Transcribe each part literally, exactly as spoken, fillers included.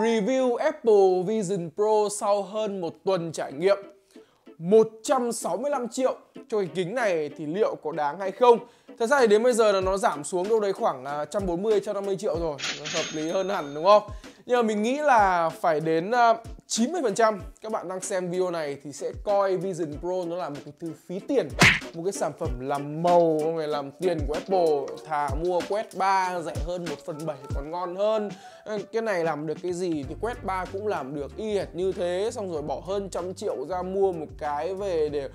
Review Apple Vision Pro sau hơn một tuần trải nghiệm. Một trăm sáu mươi lăm triệu cho cái kính này thì liệu có đáng hay không? Thật ra thì đến bây giờ là nó giảm xuống đâu đấy khoảng một trăm bốn mươi, một trăm năm mươi triệu rồi, nó hợp lý hơn hẳn đúng không? Nhưng mà mình nghĩ là phải đến chín mươi phần trăm các bạn đang xem video này thì sẽ coi Vision Pro nó là một cái thứ phí tiền, một cái sản phẩm làm màu, người làm tiền của Apple, thà mua Quest ba rẻ hơn một phần bảy còn ngon hơn. Cái này làm được cái gì thì Quest ba cũng làm được y hệt như thế, xong rồi bỏ hơn trăm triệu ra mua một cái về để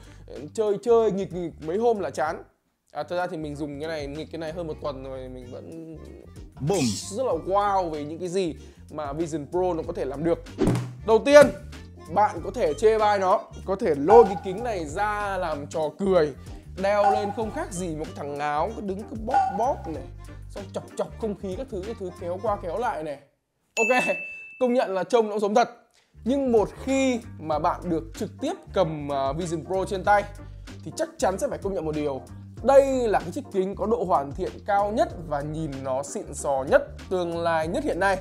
chơi chơi nghịch nghịch mấy hôm là chán. À, thật ra thì mình dùng cái này, nghịch cái này hơn một tuần rồi mình vẫn Boom. rất là wow về những cái gì mà Vision Pro nó có thể làm được. Đầu tiên, bạn có thể chê bai nó, có thể lôi cái kính này ra làm trò cười, đeo lên không khác gì một thằng ngáo, cứ đứng cứ bóp bóp này, xong chọc chọc không khí các thứ, các thứ kéo qua kéo lại này. Ok, công nhận là trông nó giống thật. Nhưng một khi mà bạn được trực tiếp cầm Vision Pro trên tay thì chắc chắn sẽ phải công nhận một điều. Đây là cái chiếc kính có độ hoàn thiện cao nhất và nhìn nó xịn sò nhất, tương lai nhất hiện nay.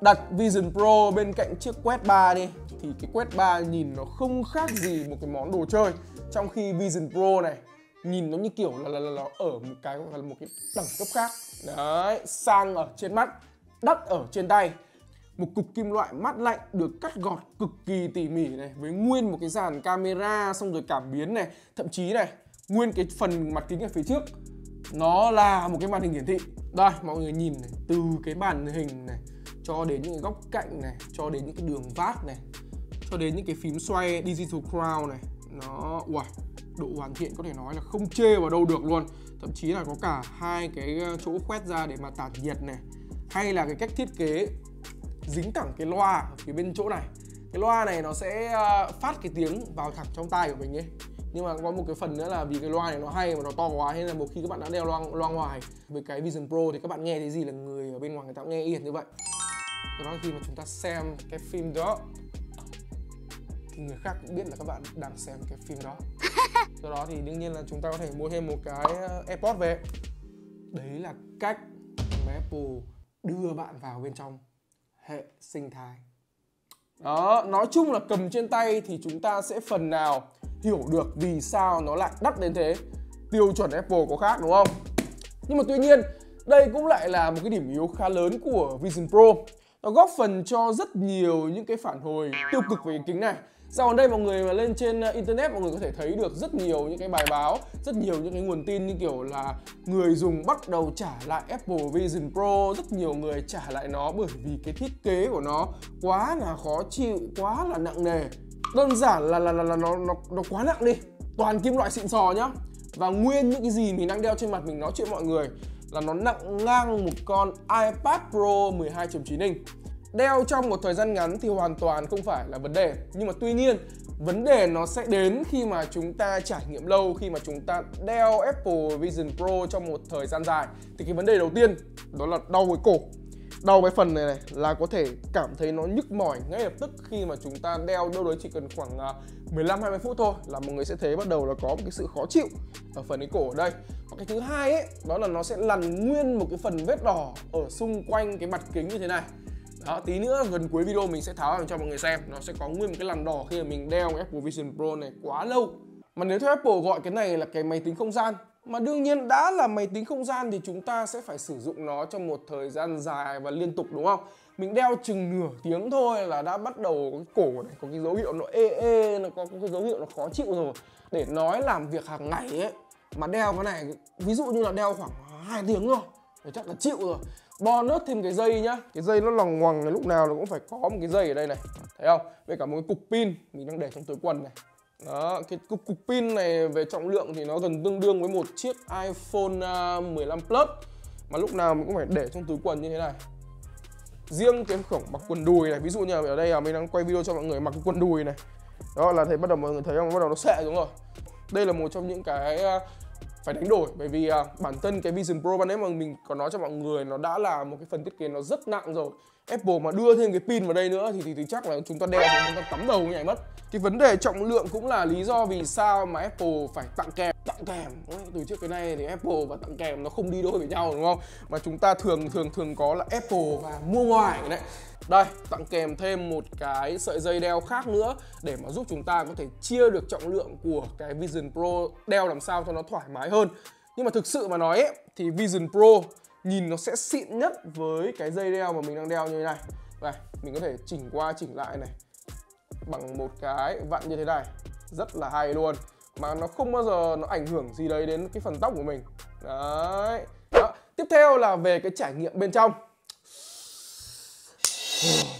Đặt Vision Pro bên cạnh chiếc Quest ba đi thì cái Quest ba nhìn nó không khác gì một cái món đồ chơi, trong khi Vision Pro này nhìn nó như kiểu là là, là, là ở một cái gọi là một cái đẳng cấp khác. Đấy, sang ở trên mắt, đắt ở trên tay. Một cục kim loại mát lạnh được cắt gọt cực kỳ tỉ mỉ này, với nguyên một cái dàn camera, xong rồi cảm biến này, thậm chí này nguyên cái phần mặt kính ở phía trước nó là một cái màn hình hiển thị. Đây, mọi người nhìn này, từ cái màn hình này cho đến những cái góc cạnh này, cho đến những cái đường vát này, cho đến những cái phím xoay Digital Crown này, nó wow, độ hoàn thiện có thể nói là không chê vào đâu được luôn. Thậm chí là có cả hai cái chỗ quét ra để mà tản nhiệt này, hay là cái cách thiết kế dính thẳng cái loa ở phía bên chỗ này. Cái loa này nó sẽ phát cái tiếng vào thẳng trong tai của mình ấy. Nhưng mà có một cái phần nữa là vì cái loa này nó hay mà nó to quá, nên là một khi các bạn đã đeo loa, loa ngoài với cái Vision Pro thì các bạn nghe thấy gì là người ở bên ngoài người ta cũng nghe yên như vậy. Đó là khi mà chúng ta xem cái phim đó thì người khác cũng biết là các bạn đang xem cái phim đó. Do đó thì đương nhiên là chúng ta có thể mua thêm một cái AirPod về. Đấy là cách mà Apple đưa bạn vào bên trong hệ sinh thái. Đó, nói chung là cầm trên tay thì chúng ta sẽ phần nào hiểu được vì sao nó lại đắt đến thế. Tiêu chuẩn Apple có khác đúng không? Nhưng mà tuy nhiên, đây cũng lại là một cái điểm yếu khá lớn của Vision Pro. Nó góp phần cho rất nhiều những cái phản hồi tiêu cực về cái kính này. Dạo gần đây mọi người mà lên trên internet, mọi người có thể thấy được rất nhiều những cái bài báo, rất nhiều những cái nguồn tin như kiểu là người dùng bắt đầu trả lại Apple Vision Pro, rất nhiều người trả lại nó bởi vì cái thiết kế của nó quá là khó chịu, quá là nặng nề. Đơn giản là là là, là nó, nó nó quá nặng đi. Toàn kim loại xịn sò nhá. Và nguyên những cái gì mình đang đeo trên mặt mình nói chuyện mọi người là nó nặng ngang một con iPad Pro mười hai chấm chín inch. Đeo trong một thời gian ngắn thì hoàn toàn không phải là vấn đề. Nhưng mà tuy nhiên, vấn đề nó sẽ đến khi mà chúng ta trải nghiệm lâu, khi mà chúng ta đeo Apple Vision Pro trong một thời gian dài. Thì cái vấn đề đầu tiên đó là đau cái cổ. Đau cái phần này này là có thể cảm thấy nó nhức mỏi ngay lập tức khi mà chúng ta đeo đâu đấy chỉ cần khoảng mười lăm đến hai mươi phút thôi là mọi người sẽ thấy bắt đầu là có một cái sự khó chịu ở phần cái cổ ở đây. Và cái thứ hai ấy, đó là nó sẽ lằn nguyên một cái phần vết đỏ ở xung quanh cái mặt kính như thế này. Đó, tí nữa gần cuối video mình sẽ tháo ra cho mọi người xem. Nó sẽ có nguyên một cái lằn đỏ khi mà mình đeo cái Apple Vision Pro này quá lâu. Mà nếu theo Apple gọi cái này là cái máy tính không gian, mà đương nhiên đã là máy tính không gian thì chúng ta sẽ phải sử dụng nó trong một thời gian dài và liên tục đúng không? Mình đeo chừng nửa tiếng thôi là đã bắt đầu cái cổ này có cái dấu hiệu nó ê ê, nó có cái dấu hiệu nó khó chịu rồi. Để nói làm việc hàng ngày ấy, mà đeo cái này, ví dụ như là đeo khoảng hai tiếng rồi, thì chắc là chịu rồi. Bonus thêm cái dây nhá, cái dây nó lòng ngoằng này, lúc nào nó cũng phải có một cái dây ở đây này, thấy không? Với cả một cái cục pin mình đang để trong túi quần này. Đó, cái cục, cục pin này về trọng lượng thì nó gần tương đương với một chiếc iPhone mười lăm Plus. Mà lúc nào mình cũng phải để trong túi quần như thế này. Riêng cái khổng mặc quần đùi này, ví dụ như ở đây là mình đang quay video cho mọi người mặc cái quần đùi này. Đó là thấy bắt đầu mọi người thấy không, bắt đầu nó xệ xuống rồi. Đây là một trong những cái phải đánh đổi, bởi vì bản thân cái Vision Pro ban nãy mà mình có nói cho mọi người nó đã là một cái phần thiết kế nó rất nặng rồi. Apple mà đưa thêm cái pin vào đây nữa thì, thì, thì chắc là chúng ta đeo thì chúng ta tắm đầu nhảy mất. Thì vấn đề trọng lượng cũng là lý do vì sao mà Apple phải tặng kèm. Tặng kèm, từ trước cái này thì Apple và tặng kèm nó không đi đôi với nhau đúng không? Mà chúng ta thường thường thường có là Apple và mua ngoài cái này. Đây, tặng kèm thêm một cái sợi dây đeo khác nữa để mà giúp chúng ta có thể chia được trọng lượng của cái Vision Pro, đeo làm sao cho nó thoải mái hơn. Nhưng mà thực sự mà nói ấy, thì Vision Pro nhìn nó sẽ xịn nhất với cái dây đeo mà mình đang đeo như thế này. Đây, mình có thể chỉnh qua chỉnh lại này bằng một cái vặn như thế này, rất là hay luôn. Mà nó không bao giờ nó ảnh hưởng gì đấy đến cái phần tóc của mình. Đấy. Đó. Tiếp theo là về cái trải nghiệm bên trong.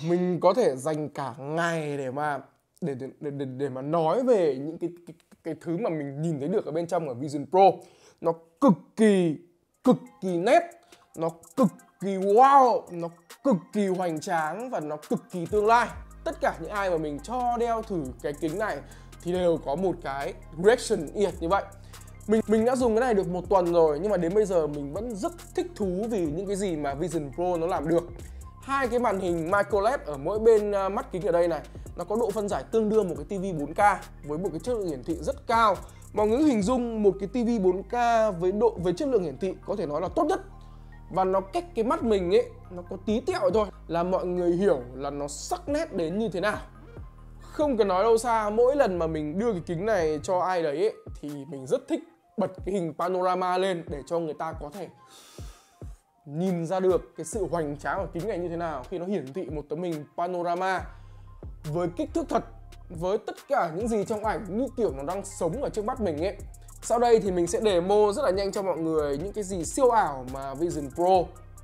Mình có thể dành cả ngày để mà để để để, để mà nói về những cái, cái cái thứ mà mình nhìn thấy được ở bên trong ở Vision Pro. Nó cực kỳ cực kỳ nét, nó cực kỳ wow, nó cực kỳ hoành tráng và nó cực kỳ tương lai. Tất cả những ai mà mình cho đeo thử cái kính này thì đều có một cái reaction yệt như vậy. Mình mình đã dùng cái này được một tuần rồi nhưng mà đến bây giờ mình vẫn rất thích thú vì những cái gì mà Vision Pro nó làm được. Hai cái màn hình micro led ở mỗi bên mắt kính ở đây này, nó có độ phân giải tương đương một cái ti vi bốn K với một cái chất lượng hiển thị rất cao. Mọi người hình dung một cái ti vi bốn K với độ với chất lượng hiển thị có thể nói là tốt nhất. Và nó cách cái mắt mình ấy, nó có tí tẹo thôi là mọi người hiểu là nó sắc nét đến như thế nào. Không cần nói đâu xa, mỗi lần mà mình đưa cái kính này cho ai đấy ấy, thì mình rất thích bật cái hình panorama lên để cho người ta có thể nhìn ra được cái sự hoành tráng của kính này như thế nào khi nó hiển thị một tấm hình panorama với kích thước thật, với tất cả những gì trong ảnh như kiểu nó đang sống ở trước mắt mình ấy. Sau đây thì mình sẽ demo rất là nhanh cho mọi người những cái gì siêu ảo mà Vision Pro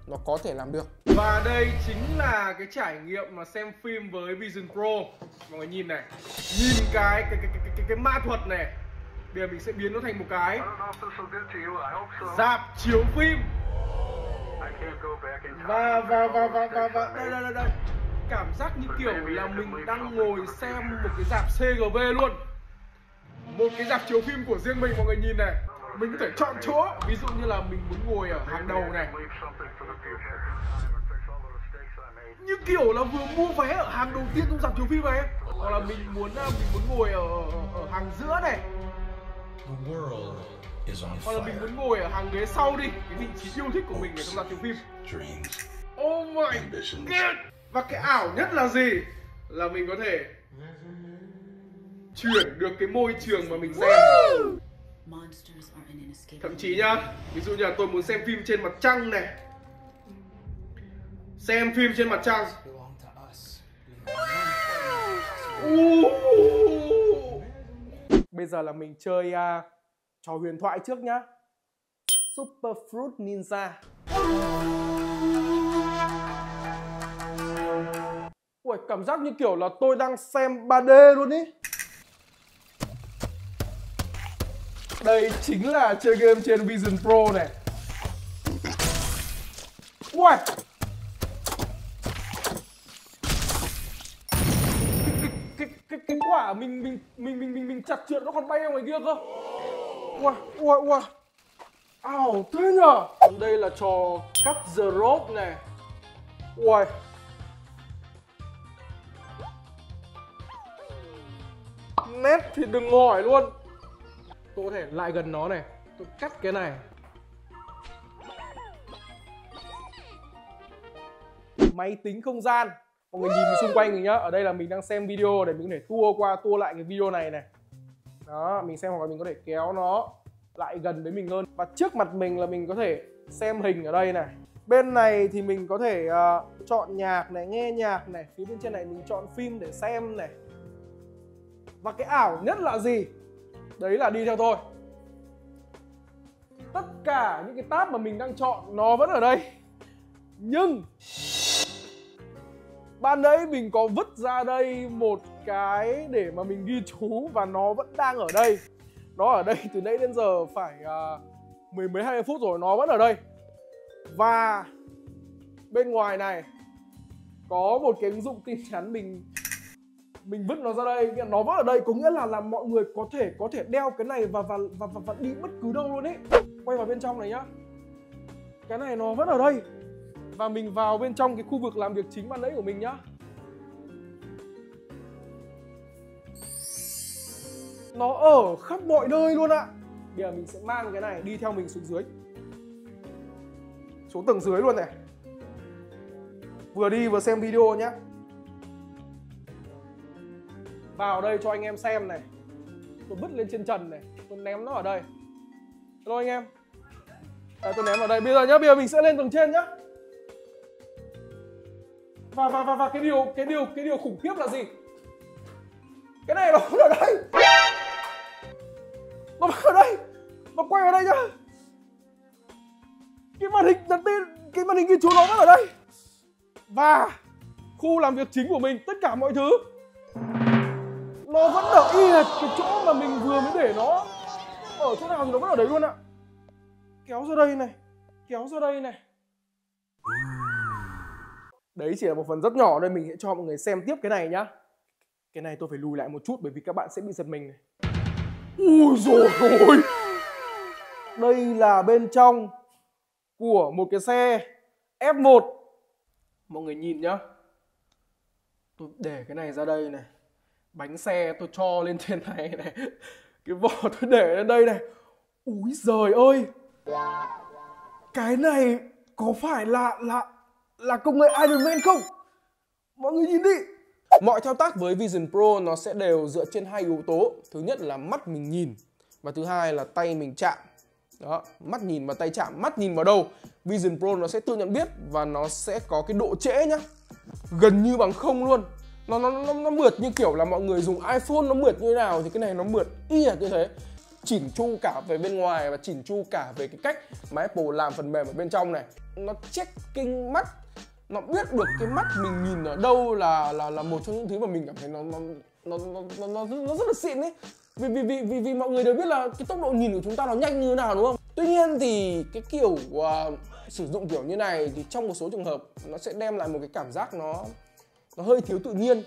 nó có thể làm được. Và đây chính là cái trải nghiệm mà xem phim với Vision Pro. Mọi người nhìn này, nhìn cái cái cái cái cái, cái mã thuật này. Bây giờ mình sẽ biến nó thành một cái rạp chiếu phim. Và và và và và, và đây, đây đây đây cảm giác như kiểu là mình đang ngồi xem một cái rạp xê giê vê luôn, một cái rạp chiếu phim của riêng mình. Mọi người nhìn này, mình có thể chọn chỗ, ví dụ như là mình muốn ngồi ở hàng đầu này, như kiểu là vừa mua vé ở hàng đầu tiên trong rạp chiếu phim này, hoặc là mình muốn mình muốn ngồi ở, ở hàng giữa này, hoặc là mình muốn ngồi ở hàng ghế sau đi, cái vị trí yêu thích của mình ở trong rạp chiếu phim. Oh my god! Và cái ảo nhất là gì? Là mình có thể chuyển được cái môi trường mà mình xem. Thậm chí nhá, ví dụ như là tôi muốn xem phim trên mặt trăng này, xem phim trên mặt trăng. Wow. Bây giờ là mình chơi uh, trò huyền thoại trước nhá. Super Fruit Ninja. Ui, cảm giác như kiểu là tôi đang xem ba D luôn ý. Đây chính là chơi game trên Vision Pro này. Ui, cái, cái, cái, cái quả mình mình mình mình mình mình chặt trượt nó còn bay ra ngoài kia cơ. Ui, ui, ui, ảo thế nhở. Đây là trò Cut the Rope này. Ui, nét thì đừng hỏi luôn. Tôi có thể lại gần nó này, tôi cắt cái này. Máy tính không gian. Mọi người nhìn mình xung quanh mình nhá. Ở đây là mình đang xem video để mình có thể tua qua tua lại cái video này này. Đó, mình xem, hoặc là mình có thể kéo nó lại gần với mình hơn. Và trước mặt mình là mình có thể xem hình ở đây này. Bên này thì mình có thể uh, chọn nhạc này, nghe nhạc này. Phía bên trên này mình chọn phim để xem này. Và cái ảo nhất là gì? Đấy là đi theo tôi. Tất cả những cái tab mà mình đang chọn nó vẫn ở đây. Nhưng ban nãy mình có vứt ra đây một cái để mà mình ghi chú và nó vẫn đang ở đây. Nó ở đây từ nãy đến giờ phải uh, mười mấy hai mươi phút rồi, nó vẫn ở đây. Và bên ngoài này có một cái ứng dụng tin nhắn mình mình vứt nó ra đây, nó vẫn ở đây, có nghĩa là làm mọi người có thể có thể đeo cái này và và và và, và đi bất cứ đâu luôn ấy. Quay vào bên trong này nhá, cái này nó vẫn ở đây và mình vào bên trong cái khu vực làm việc chính ban nãy của mình nhá. Nó ở khắp mọi nơi luôn ạ. Bây giờ mình sẽ mang cái này đi theo mình xuống dưới, xuống tầng dưới luôn này. Vừa đi vừa xem video nhé. Vào đây cho anh em xem này. Tôi bứt lên trên trần này, tôi ném nó ở đây. Hello anh em. Đấy, tôi ném vào đây. Bây giờ nhá, bây giờ mình sẽ lên tầng trên nhá. Và và và, và cái điều cái điều cái điều khủng khiếp là gì? Cái này nó không ở đây. Nó ở đây. Nó quay vào đây nhá. Cái màn hình đặt tên, cái màn hình kia chú nó vẫn ở đây. Và khu làm việc chính của mình, tất cả mọi thứ nó vẫn ở y hệt cái chỗ mà mình vừa mới để nó. Ở chỗ nào thì nó vẫn ở đấy luôn ạ. Kéo ra đây này, kéo ra đây này. Đấy chỉ là một phần rất nhỏ thôi, mình sẽ cho mọi người xem tiếp cái này nhá. Cái này tôi phải lùi lại một chút bởi vì các bạn sẽ bị giật mình này. Ui dồi ôi. Đây là bên trong của một cái xe ép một. Mọi người nhìn nhá. Tôi để cái này ra đây này. Bánh xe tôi cho lên trên này này. Cái vỏ tôi để lên đây này. Úi giời ơi. Cái này có phải là là là công nghệ Iron Man không? Mọi người nhìn đi. Mọi thao tác với Vision Pro nó sẽ đều dựa trên hai yếu tố. Thứ nhất là mắt mình nhìn và thứ hai là tay mình chạm. Đó, mắt nhìn và tay chạm. Mắt nhìn vào đâu Vision Pro nó sẽ tự nhận biết và nó sẽ có cái độ trễ nhá, gần như bằng không luôn. Nó nó nó nó mượt như kiểu là mọi người dùng iPhone nó mượt như thế nào thì cái này nó mượt y hệt như thế. Chỉnh chu cả về bên ngoài và chỉnh chu cả về cái cách mà Apple làm phần mềm ở bên trong này. Nó checking mắt, nó biết được cái mắt mình nhìn ở đâu là là là một trong những thứ mà mình cảm thấy nó nó nó nó nó, nó, nó rất là xịn ấy. Vì vì, vì vì vì mọi người đều biết là cái tốc độ nhìn của chúng ta nó nhanh như thế nào đúng không? Tuy nhiên thì cái kiểu uh, sử dụng kiểu như này thì trong một số trường hợp nó sẽ đem lại một cái cảm giác nó nó hơi thiếu tự nhiên.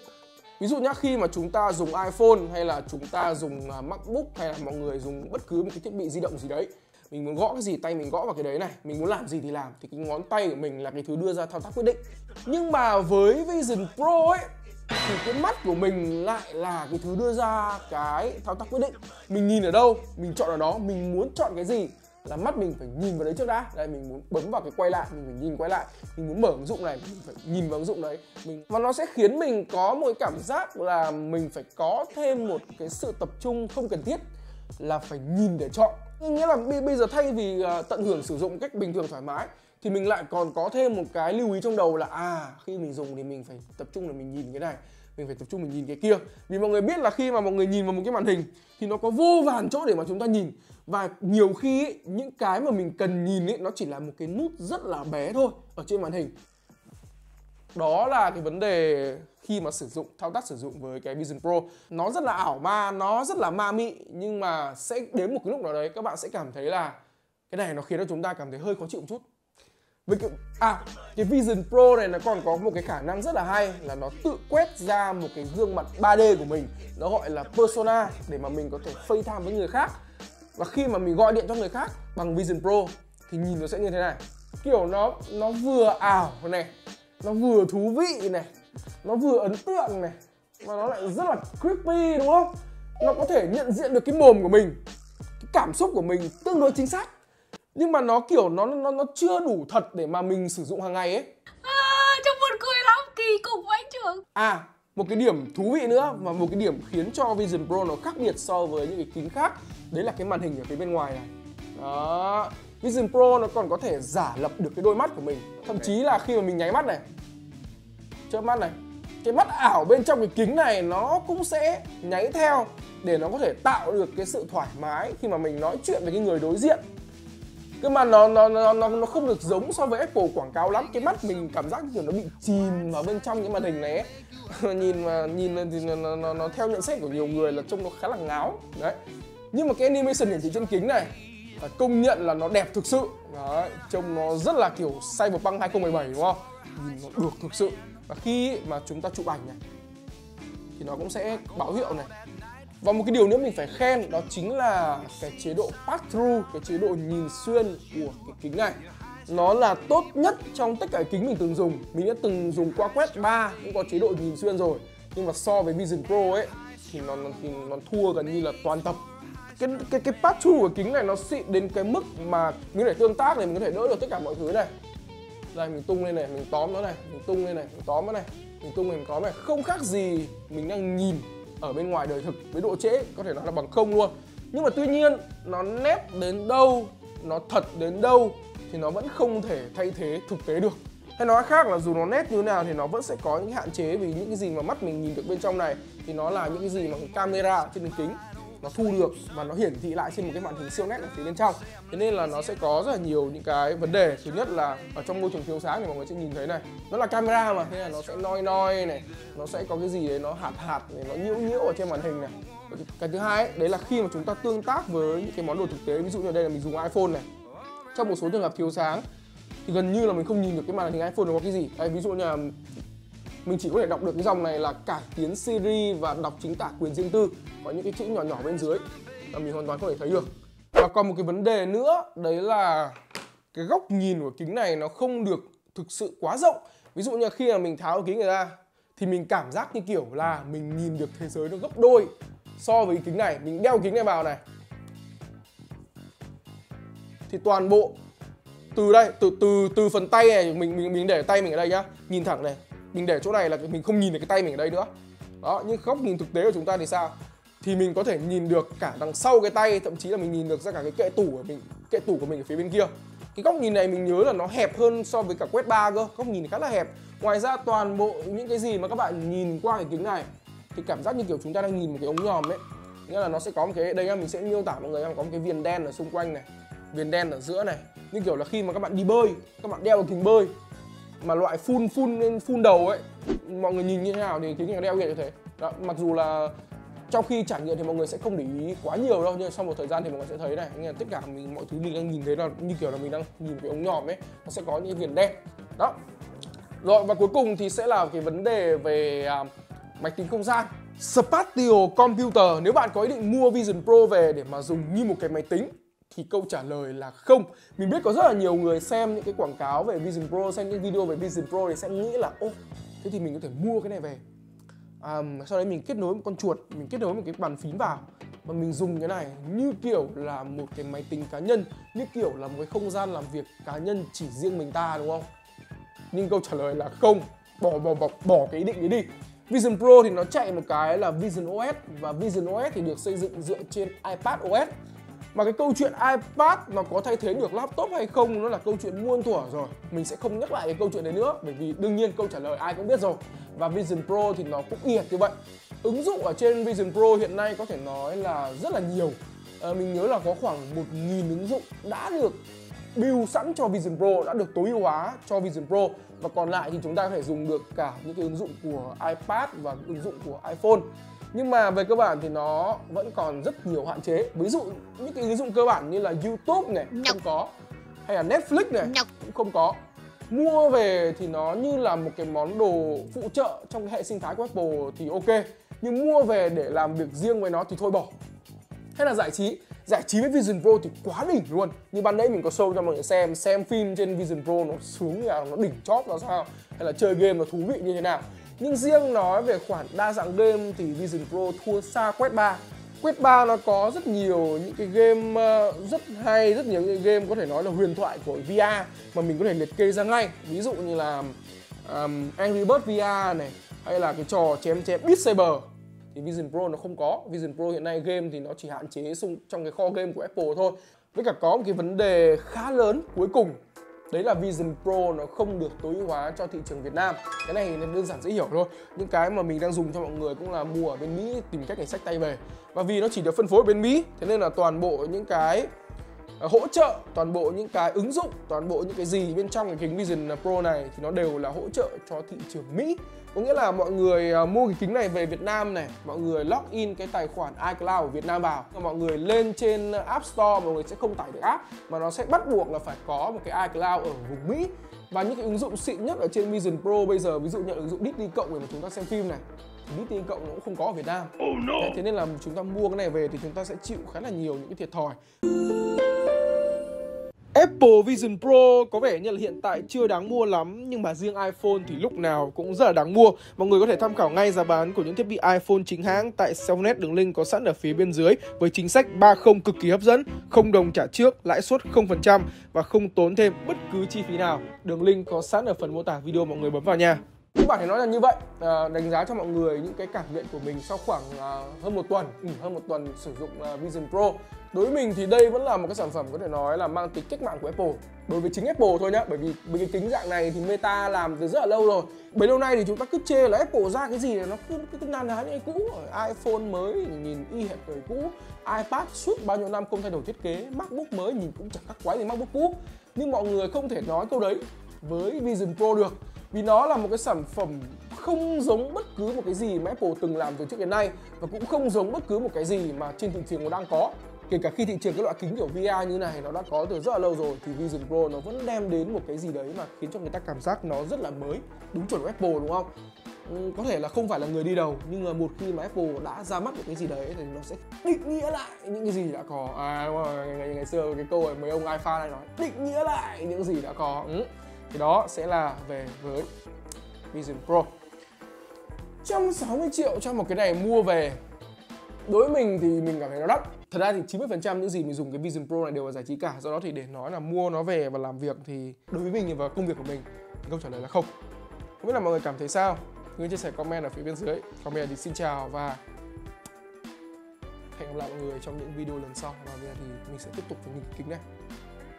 Ví dụ nhá, khi mà chúng ta dùng iPhone hay là chúng ta dùng uh, MacBook hay là mọi người dùng bất cứ một cái thiết bị di động gì đấy, mình muốn gõ cái gì tay mình gõ vào cái đấy này, mình muốn làm gì thì làm, thì cái ngón tay của mình là cái thứ đưa ra thao tác quyết định. Nhưng mà với Vision Pro ấy thì cái mắt của mình lại là cái thứ đưa ra cái thao tác quyết định. Mình nhìn ở đâu, mình chọn ở đó, mình muốn chọn cái gì là mắt mình phải nhìn vào đấy trước đã. Đây, mình muốn bấm vào cái quay lại, mình phải nhìn quay lại. Mình muốn mở ứng dụng này, mình phải nhìn vào ứng dụng đấy. Mình và nó sẽ khiến mình có một cái cảm giác là mình phải có thêm một cái sự tập trung không cần thiết là phải nhìn để chọn. Nghĩa là bây giờ thay vì tận hưởng sử dụng cách bình thường thoải mái thì mình lại còn có thêm một cái lưu ý trong đầu là à, khi mình dùng thì mình phải tập trung là mình nhìn cái này, mình phải tập trung mình nhìn cái kia. Vì mọi người biết là khi mà mọi người nhìn vào một cái màn hình thì nó có vô vàn chỗ để mà chúng ta nhìn. Và nhiều khi ấy, những cái mà mình cần nhìn ấy, nó chỉ là một cái nút rất là bé thôi ở trên màn hình. Đó là cái vấn đề khi mà sử dụng, thao tác sử dụng với cái Vision Pro. Nó rất là ảo ma, nó rất là ma mị. Nhưng mà sẽ đến một cái lúc nào đấy các bạn sẽ cảm thấy là cái này nó khiến cho chúng ta cảm thấy hơi khó chịu một chút. Với cái, à, cái Vision Pro này nó còn có một cái khả năng rất là hay là nó tự quét ra một cái gương mặt ba D của mình. Nó gọi là persona để mà mình có thể FaceTime với người khác. Và khi mà mình gọi điện cho người khác bằng Vision Pro thì nhìn nó sẽ như thế này. Kiểu nó nó vừa ảo này, nó vừa thú vị này, nó vừa ấn tượng này, mà nó lại rất là creepy đúng không? Nó có thể nhận diện được cái mồm của mình, cái cảm xúc của mình tương đối chính xác. Nhưng mà nó kiểu nó nó nó chưa đủ thật để mà mình sử dụng hàng ngày ấy. À, trông buồn cười lắm, kỳ cục với anh Trường. À, một cái điểm thú vị nữa và một cái điểm khiến cho Vision Pro nó khác biệt so với những cái kính khác, đấy là cái màn hình ở phía bên ngoài này. Đó, Vision Pro nó còn có thể giả lập được cái đôi mắt của mình. Thậm chí là khi mà mình nháy mắt này, chớp mắt này, cái mắt ảo bên trong cái kính này nó cũng sẽ nháy theo để nó có thể tạo được cái sự thoải mái khi mà mình nói chuyện với cái người đối diện. Cơ mà nó, nó, nó, nó không được giống so với Apple quảng cáo lắm. Cái mắt mình cảm giác kiểu nó bị chìm vào bên trong cái màn hình này ấy. Nhìn mà nhìn thì nó, nó, nó, nó theo nhận xét của nhiều người là trông nó khá là ngáo. Đấy. Nhưng mà cái animation hiển thị trên kính này công nhận là nó đẹp thực sự. Đấy. Trông nó rất là kiểu Cyberpunk hai không một bảy đúng không? Nhìn nó được thực sự. Và khi mà chúng ta chụp ảnh này thì nó cũng sẽ báo hiệu này. Và một cái điều nữa mình phải khen đó chính là cái chế độ pass through, cái chế độ nhìn xuyên của cái kính này. nó là tốt nhất trong tất cả cái kính mình từng dùng. Mình đã từng dùng qua Quest ba cũng có chế độ nhìn xuyên rồi, nhưng mà so với Vision Pro ấy thì nó, nó, nó thua gần như là toàn tập. Cái cái, cái patch của kính này nó xịn đến cái mức mà mình có thể tương tác này, mình có thể đỡ được tất cả mọi thứ này. Đây, mình tung lên này, mình tóm nó này, mình tung lên này, mình tóm nó này, mình tung lên, mình tóm này. Không khác gì mình đang nhìn ở bên ngoài đời thực với độ trễ có thể nói là bằng không luôn. Nhưng mà tuy nhiên nó nét đến đâu, nó thật đến đâu thì nó vẫn không thể thay thế thực tế được. Hay nói khác là dù nó nét như thế nào thì nó vẫn sẽ có những hạn chế, vì những cái gì mà mắt mình nhìn được bên trong này thì nó là những cái gì mà camera trên kính nó thu được và nó hiển thị lại trên một cái màn hình siêu nét ở phía bên trong. Thế nên là nó sẽ có rất là nhiều những cái vấn đề. Thứ nhất là ở trong môi trường thiếu sáng thì mọi người sẽ nhìn thấy này, nó là camera mà, thế là nó sẽ noi noi này, nó sẽ có cái gì đấy nó hạt hạt này, nó nhiễu nhiễu ở trên màn hình này. Cái thứ hai ấy, đấy là khi mà chúng ta tương tác với những cái món đồ thực tế, ví dụ như ở đây là mình dùng iPhone này, trong một số trường hợp thiếu sáng thì gần như là mình không nhìn được cái màn hình iPhone nó có cái gì. Đấy, ví dụ như là mình chỉ có thể đọc được cái dòng này là cải tiến Siri và đọc chính tả quyền riêng tư, có những cái chữ nhỏ nhỏ bên dưới là mình hoàn toàn không thể thấy được. Và còn một cái vấn đề nữa đấy là cái góc nhìn của kính này nó không được thực sự quá rộng. Ví dụ như khi mà mình tháo kính này ra thì mình cảm giác như kiểu là mình nhìn được thế giới nó gấp đôi so với kính này. Mình đeo kính này vào này thì toàn bộ từ đây, từ từ từ phần tay này, mình mình mình để tay mình ở đây nhá, nhìn thẳng này, mình để chỗ này là mình không nhìn được cái tay mình ở đây nữa. Đó, nhưng góc nhìn thực tế của chúng ta thì sao? Thì mình có thể nhìn được cả đằng sau cái tay, thậm chí là mình nhìn được ra cả cái kệ tủ của mình, kệ tủ của mình ở phía bên kia. Cái góc nhìn này mình nhớ là nó hẹp hơn so với cả Quest ba cơ, góc nhìn khá là hẹp. Ngoài ra toàn bộ những cái gì mà các bạn nhìn qua cái kính này thì cảm giác như kiểu chúng ta đang nhìn một cái ống nhòm ấy. Nghĩa là nó sẽ có một cái, đây mình sẽ miêu tả mọi người em, có một cái viền đen ở xung quanh này, viền đen ở giữa này. Như kiểu là khi mà các bạn đi bơi, các bạn đeo cái kính bơi mà loại full full lên full đầu ấy, mọi người nhìn như thế nào thì kính này đeo kiểu như thế. Đó, mặc dù là trong khi trải nghiệm thì mọi người sẽ không để ý quá nhiều đâu, nhưng sau một thời gian thì mọi người sẽ thấy này, nghe tất cả mình, mọi thứ mình đang nhìn thấy là như kiểu là mình đang nhìn cái ống nhòm ấy, nó sẽ có những viền đen. Đó. Rồi, và cuối cùng thì sẽ là cái vấn đề về à, máy tính không gian, Spatial Computer. Nếu bạn có ý định mua Vision Pro về để mà dùng như một cái máy tính thì câu trả lời là không. Mình biết có rất là nhiều người xem những cái quảng cáo về Vision Pro, xem những video về Vision Pro thì sẽ nghĩ là ô, thế thì mình có thể mua cái này về, à, sau đấy mình kết nối một con chuột, mình kết nối một cái bàn phím vào và mình dùng cái này như kiểu là một cái máy tính cá nhân, như kiểu là một cái không gian làm việc cá nhân chỉ riêng mình ta, đúng không? Nhưng câu trả lời là không. Bỏ, bỏ, bỏ, bỏ cái ý định đấy đi. Vision Pro thì nó chạy một cái là Vision ô ét, và Vision ô ét thì được xây dựng dựa trên iPad ô ét. Mà cái câu chuyện iPad nó có thay thế được laptop hay không nó là câu chuyện muôn thuở rồi, mình sẽ không nhắc lại cái câu chuyện đấy nữa, bởi vì đương nhiên câu trả lời ai cũng biết rồi. Và Vision Pro thì nó cũng y hệt như vậy. Ứng dụng ở trên Vision Pro hiện nay có thể nói là rất là nhiều. à, Mình nhớ là có khoảng một nghìn ứng dụng đã được build sẵn cho Vision Pro, đã được tối ưu hóa cho Vision Pro. Và còn lại thì chúng ta có thể dùng được cả những cái ứng dụng của iPad và ứng dụng của iPhone. Nhưng mà về cơ bản thì nó vẫn còn rất nhiều hạn chế. Ví dụ những cái ứng dụng cơ bản như là YouTube này không có, hay là Netflix này cũng không có. Mua về thì nó như là một cái món đồ phụ trợ trong hệ sinh thái của Apple thì ok, nhưng mua về để làm việc riêng với nó thì thôi bỏ. Hay là giải trí, giải trí với Vision Pro thì quá đỉnh luôn. Như ban nãy mình có show cho mọi người xem, xem phim trên Vision Pro nó xuống là nó đỉnh chóp ra sao, hay là chơi game nó thú vị như thế nào. Nhưng riêng nói về khoản đa dạng game thì Vision Pro thua xa Quest ba. Quest ba nó có rất nhiều những cái game rất hay, rất nhiều những game có thể nói là huyền thoại của vê rờ mà mình có thể liệt kê ra ngay. Ví dụ như là um, Angry Birds vê rờ này, hay là cái trò chém chém Beat Saber. Thì Vision Pro nó không có. Vision Pro hiện nay game thì nó chỉ hạn chế trong cái kho game của Apple thôi. Với cả có một cái vấn đề khá lớn cuối cùng, đấy là Vision Pro nó không được tối ưu hóa cho thị trường Việt Nam. Cái này nên đơn giản dễ hiểu thôi. Những cái mà mình đang dùng cho mọi người cũng là mua ở bên Mỹ, tìm cách để xách tay về. Và vì nó chỉ được phân phối ở bên Mỹ, thế nên là toàn bộ những cái hỗ trợ, toàn bộ những cái ứng dụng, toàn bộ những cái gì bên trong cái kính Vision Pro này thì nó đều là hỗ trợ cho thị trường Mỹ. Có nghĩa là mọi người mua cái kính này về Việt Nam này, mọi người log in cái tài khoản iCloud của Việt Nam vào, mọi người lên trên App Store, mọi người sẽ không tải được app mà nó sẽ bắt buộc là phải có một cái iCloud ở vùng Mỹ. Và những cái ứng dụng xịn nhất ở trên Vision Pro bây giờ, ví dụ như ứng dụng Disney+ để mà chúng ta xem phim này, Disney+ nó cũng không có ở Việt Nam. Oh no. Thế nên là chúng ta mua cái này về thì chúng ta sẽ chịu khá là nhiều những cái thiệt thòi. Apple Vision Pro có vẻ như là hiện tại chưa đáng mua lắm, nhưng mà riêng iPhone thì lúc nào cũng rất là đáng mua. Mọi người có thể tham khảo ngay giá bán của những thiết bị iPhone chính hãng tại CellphoneS, đường link có sẵn ở phía bên dưới, với chính sách ba không cực kỳ hấp dẫn, không đồng trả trước, lãi suất không phần trăm và không tốn thêm bất cứ chi phí nào. Đường link có sẵn ở phần mô tả video, mọi người bấm vào nha. Các bạn phải nói là như vậy, à, đánh giá cho mọi người những cái cảm nhận của mình sau khoảng à, hơn một tuần ừ, hơn một tuần sử dụng à, Vision Pro. Đối với mình thì đây vẫn là một cái sản phẩm có thể nói là mang tính cách mạng của Apple, đối với chính Apple thôi nhá, bởi vì với cái kính dạng này thì Meta làm từ rất là lâu rồi. Bấy lâu nay thì chúng ta cứ chê là Apple ra cái gì này nó cứ cứ nan ná những cái cũ, iPhone mới nhìn y hệt đời cũ, iPad suốt bao nhiêu năm không thay đổi thiết kế, MacBook mới nhìn cũng chẳng khác quái gì MacBook cũ. Nhưng mọi người không thể nói câu đấy với Vision Pro được, vì nó là một cái sản phẩm không giống bất cứ một cái gì mà Apple từng làm từ trước đến nay, và cũng không giống bất cứ một cái gì mà trên thị trường nó đang có. Kể cả khi thị trường các loại kính kiểu vê rờ như này nó đã có từ rất là lâu rồi, thì Vision Pro nó vẫn đem đến một cái gì đấy mà khiến cho người ta cảm giác nó rất là mới, đúng chuẩn của Apple, đúng không? Có thể là không phải là người đi đầu, nhưng mà một khi mà Apple đã ra mắt một cái gì đấy thì nó sẽ định nghĩa lại những cái gì đã có. À đúng rồi, ngày, ngày, ngày xưa cái câu này mấy ông iPhone này nói định nghĩa lại những gì đã có. ừ. Thì đó sẽ là về với Vision Pro. Một trăm sáu mươi triệu cho một cái này mua về, đối với mình thì mình cảm thấy nó đắt. Thật ra thì chín mươi phần trăm những gì mình dùng cái Vision Pro này đều là giải trí cả. Do đó thì để nói là mua nó về và làm việc thì đối với mình và công việc của mình, câu trả lời là không. Không biết là mọi người cảm thấy sao? Cứ chia sẻ comment ở phía bên dưới. Còn bây giờ thì xin chào và hẹn gặp lại mọi người trong những video lần sau. Và bây giờ thì mình sẽ tiếp tục với kính này.